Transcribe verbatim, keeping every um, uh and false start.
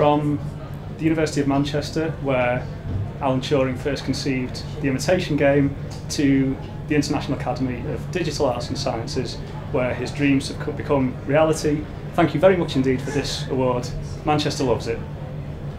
from the University of Manchester, where Alan Turing first conceived The Imitation Game, to the International Academy of Digital Arts and Sciences, where his dreams have become reality. Thank you very much indeed for this award. Manchester loves it.